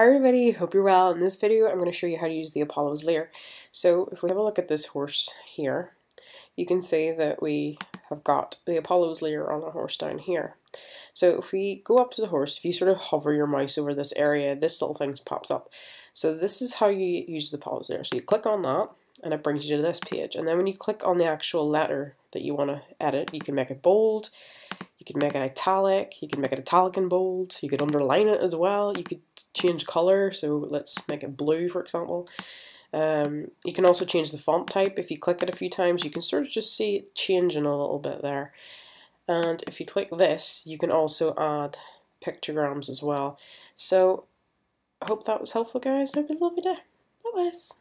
Hi everybody, hope you're well. In this video I'm going to show you how to use the Apollo's Lyre. So if we have a look at this horse here, you can see that we have got the Apollo's Lyre on our horse down here. So if we go up to the horse, if you sort of hover your mouse over this area, this little thing pops up. So this is how you use the Apollo's Lyre. So you click on that and it brings you to this page, and then when you click on the actual letter that you want to edit, you can make it bold, you can make it italic, you can make it italic and bold, you could underline it as well, you could change colour, so let's make it blue for example. You can also change the font type. If you click it a few times you can sort of just see it changing a little bit there, and if you click this you can also add pictograms as well. So I hope that was helpful guys, hope you had a lovely day, bye guys.